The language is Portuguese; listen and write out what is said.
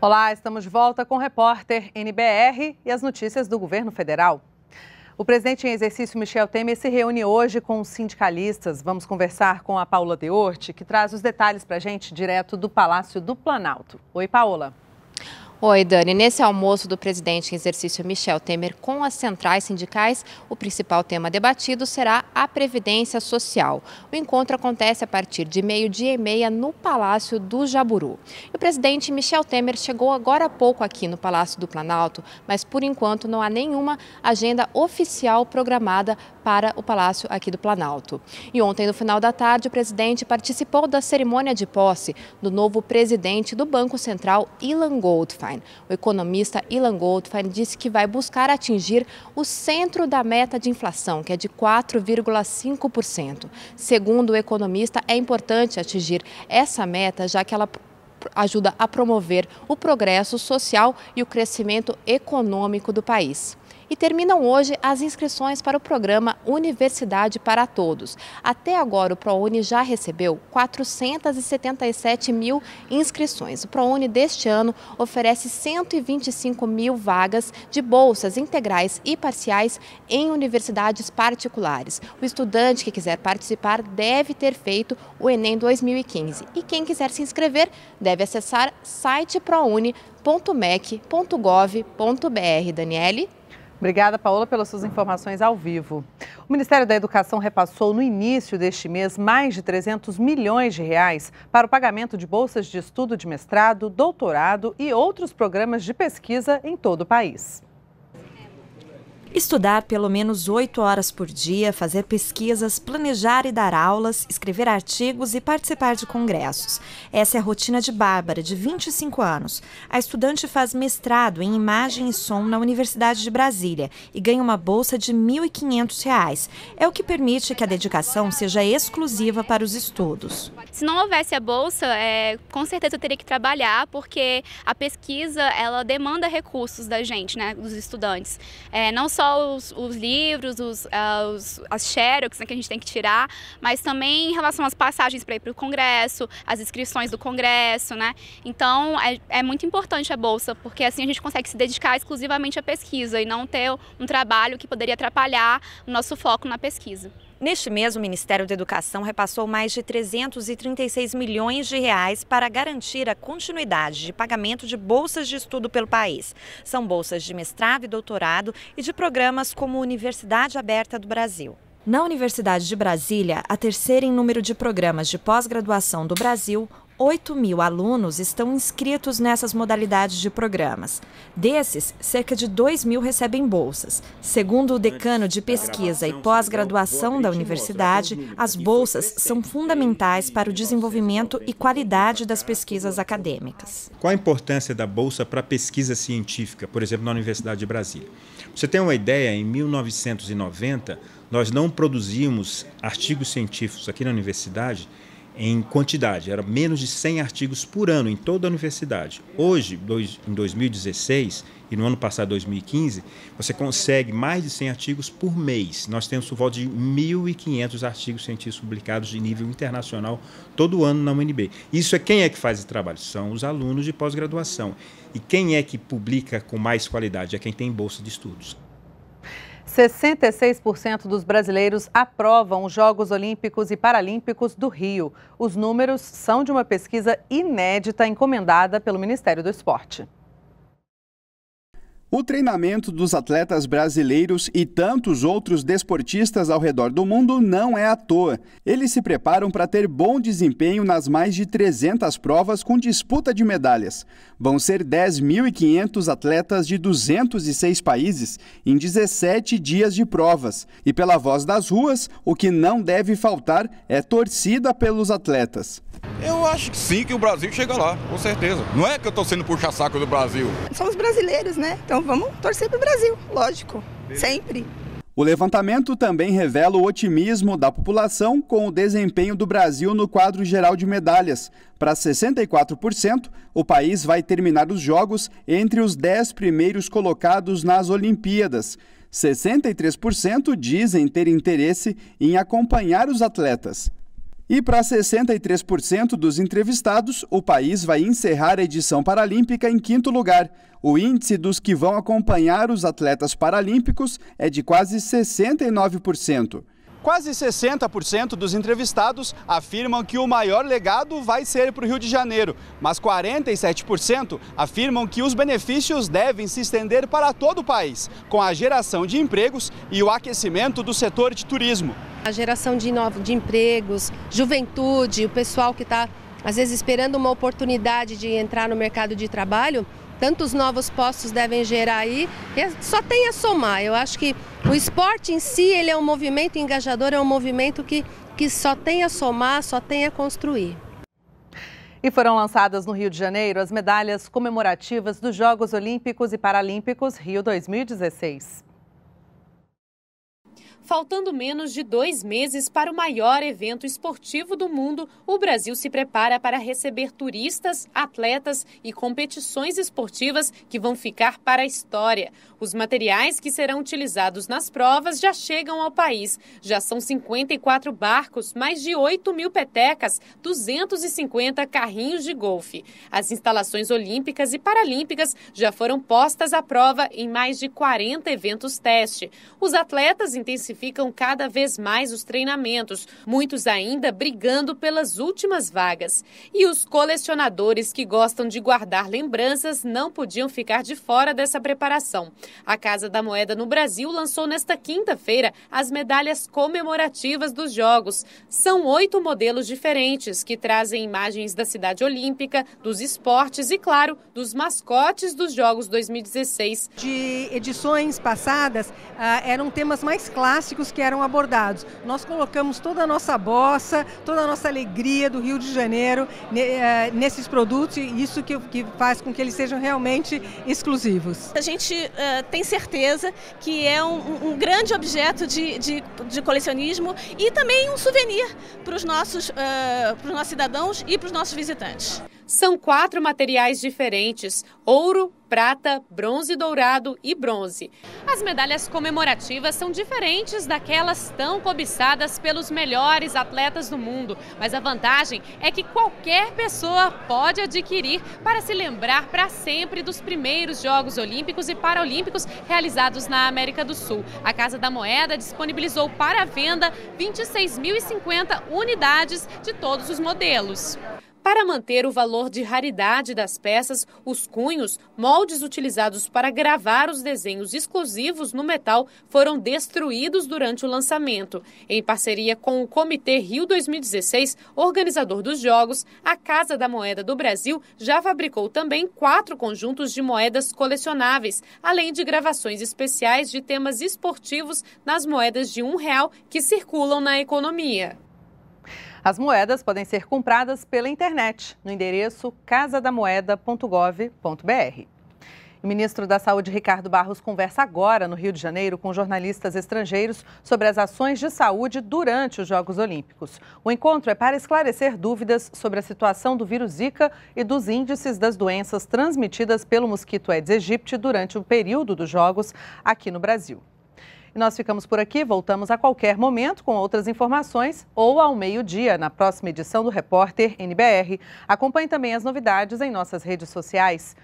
Olá, estamos de volta com o Repórter NBR e as notícias do governo federal. O presidente em exercício, Michel Temer, se reúne hoje com os sindicalistas. Vamos conversar com a Paula Dehort, que traz os detalhes para a gente direto do Palácio do Planalto. Oi, Paula. Oi, Dani. Nesse almoço do presidente em exercício Michel Temer com as centrais sindicais, o principal tema debatido será a Previdência Social. O encontro acontece a partir de 12:30 no Palácio do Jaburu. E o presidente Michel Temer chegou agora há pouco aqui no Palácio do Planalto, mas por enquanto não há nenhuma agenda oficial programada para o Palácio aqui do Planalto. E ontem, no final da tarde, o presidente participou da cerimônia de posse do novo presidente do Banco Central, Ilan Goldfajn. O economista Ilan Goldfajn disse que vai buscar atingir o centro da meta de inflação, que é de 4,5%. Segundo o economista, é importante atingir essa meta, já que ela ajuda a promover o progresso social e o crescimento econômico do país. E terminam hoje as inscrições para o programa Universidade para Todos. Até agora, o ProUni já recebeu 477 mil inscrições. O ProUni deste ano oferece 125 mil vagas de bolsas integrais e parciais em universidades particulares. O estudante que quiser participar deve ter feito o Enem 2015. E quem quiser se inscrever deve acessar site prouni.mec.gov.br. Daniele? Obrigada, Paola, pelas suas informações ao vivo. O Ministério da Educação repassou no início deste mês mais de 300 milhões de reais para o pagamento de bolsas de estudo de mestrado, doutorado e outros programas de pesquisa em todo o país. Estudar pelo menos 8 horas por dia, fazer pesquisas, planejar e dar aulas, escrever artigos e participar de congressos. Essa é a rotina de Bárbara, de 25 anos. A estudante faz mestrado em imagem e som na Universidade de Brasília e ganha uma bolsa de R$ 1.500. É o que permite que a dedicação seja exclusiva para os estudos. Se não houvesse a bolsa, com certeza eu teria que trabalhar, porque a pesquisa ela demanda recursos da gente, né, dos estudantes. Não só os livros, as xerox, né, que a gente tem que tirar, mas também em relação às passagens para ir para o Congresso, as inscrições do Congresso, né? Então é muito importante a bolsa, porque assim a gente consegue se dedicar exclusivamente à pesquisa e não ter um trabalho que poderia atrapalhar o nosso foco na pesquisa. Neste mês, o Ministério da Educação repassou mais de 336 milhões de reais para garantir a continuidade de pagamento de bolsas de estudo pelo país. São bolsas de mestrado e doutorado e de programas como Universidade Aberta do Brasil. Na Universidade de Brasília, a terceira em número de programas de pós-graduação do Brasil, 8 mil alunos estão inscritos nessas modalidades de programas. Desses, cerca de 2 mil recebem bolsas. Segundo o decano de pesquisa e pós-graduação da universidade, as bolsas são fundamentais para o desenvolvimento e qualidade das pesquisas acadêmicas. Qual a importância da bolsa para a pesquisa científica, por exemplo, na Universidade de Brasília? Você tem uma ideia, em 1990, nós não produzíamos artigos científicos aqui na universidade em quantidade, era menos de 100 artigos por ano em toda a universidade. Hoje, em 2016 e no ano passado, 2015, você consegue mais de 100 artigos por mês. Nós temos por volta de 1.500 artigos científicos publicados de nível internacional todo ano na UNB. Isso é quem é que faz esse trabalho? São os alunos de pós-graduação. E quem é que publica com mais qualidade? É quem tem bolsa de estudos. 66% dos brasileiros aprovam os Jogos Olímpicos e Paralímpicos do Rio. Os números são de uma pesquisa inédita encomendada pelo Ministério do Esporte. O treinamento dos atletas brasileiros e tantos outros desportistas ao redor do mundo não é à toa. Eles se preparam para ter bom desempenho nas mais de 300 provas com disputa de medalhas. Vão ser 10.500 atletas de 206 países em 17 dias de provas. E pela voz das ruas, o que não deve faltar é torcida pelos atletas. Eu acho que sim, que o Brasil chega lá, com certeza. Não é que eu estou sendo puxa-saco do Brasil. Somos brasileiros, né? Então vamos torcer para o Brasil, lógico, sempre. O levantamento também revela o otimismo da população com o desempenho do Brasil no quadro geral de medalhas. Para 64%, o país vai terminar os jogos entre os 10 primeiros colocados nas Olimpíadas. 63% dizem ter interesse em acompanhar os atletas. E para 63% dos entrevistados, o país vai encerrar a edição paralímpica em quinto lugar. O índice dos que vão acompanhar os atletas paralímpicos é de quase 69%. Quase 60% dos entrevistados afirmam que o maior legado vai ser para o Rio de Janeiro, mas 47% afirmam que os benefícios devem se estender para todo o país, com a geração de empregos e o aquecimento do setor de turismo. A geração de empregos, juventude, o pessoal que está, às vezes, esperando uma oportunidade de entrar no mercado de trabalho, tantos novos postos devem gerar aí, só tem a somar. Eu acho que o esporte em si, ele é um movimento engajador, é um movimento que só tem a somar, só tem a construir. E foram lançadas no Rio de Janeiro as medalhas comemorativas dos Jogos Olímpicos e Paralímpicos Rio 2016. Faltando menos de 2 meses para o maior evento esportivo do mundo, o Brasil se prepara para receber turistas, atletas e competições esportivas que vão ficar para a história. Os materiais que serão utilizados nas provas já chegam ao país. Já são 54 barcos, mais de 8.000 petecas, 250 carrinhos de golfe. As instalações olímpicas e paralímpicas já foram postas à prova em mais de 40 eventos teste. Os atletas intensificam cada vez mais os treinamentos, muitos ainda brigando pelas últimas vagas. E os colecionadores que gostam de guardar lembranças não podiam ficar de fora dessa preparação. A Casa da Moeda no Brasil lançou nesta quinta-feira as medalhas comemorativas dos Jogos. São 8 modelos diferentes que trazem imagens da cidade olímpica, dos esportes e, claro, dos mascotes dos Jogos 2016. De edições passadas, eram temas mais clássicos que eram abordados. Nós colocamos toda a nossa bossa, toda a nossa alegria do Rio de Janeiro nesses produtos, e isso que faz com que eles sejam realmente exclusivos. A gente tem certeza que é um grande objeto de colecionismo e também um souvenir para os nossos cidadãos e para os nossos visitantes. São 4 materiais diferentes: ouro, prata, bronze dourado e bronze. As medalhas comemorativas são diferentes daquelas tão cobiçadas pelos melhores atletas do mundo, mas a vantagem é que qualquer pessoa pode adquirir para se lembrar para sempre dos primeiros Jogos Olímpicos e Paralímpicos realizados na América do Sul. A Casa da Moeda disponibilizou para venda 26.050 unidades de todos os modelos. Para manter o valor de raridade das peças, os cunhos, moldes utilizados para gravar os desenhos exclusivos no metal, foram destruídos durante o lançamento. Em parceria com o Comitê Rio 2016, organizador dos Jogos, a Casa da Moeda do Brasil já fabricou também 4 conjuntos de moedas colecionáveis, além de gravações especiais de temas esportivos nas moedas de R$1 que circulam na economia. As moedas podem ser compradas pela internet, no endereço casadamoeda.gov.br. O ministro da Saúde, Ricardo Barros, conversa agora no Rio de Janeiro com jornalistas estrangeiros sobre as ações de saúde durante os Jogos Olímpicos. O encontro é para esclarecer dúvidas sobre a situação do vírus Zika e dos índices das doenças transmitidas pelo mosquito Aedes aegypti durante o período dos Jogos aqui no Brasil. E nós ficamos por aqui, voltamos a qualquer momento com outras informações ou ao meio-dia na próxima edição do Repórter NBR. Acompanhe também as novidades em nossas redes sociais.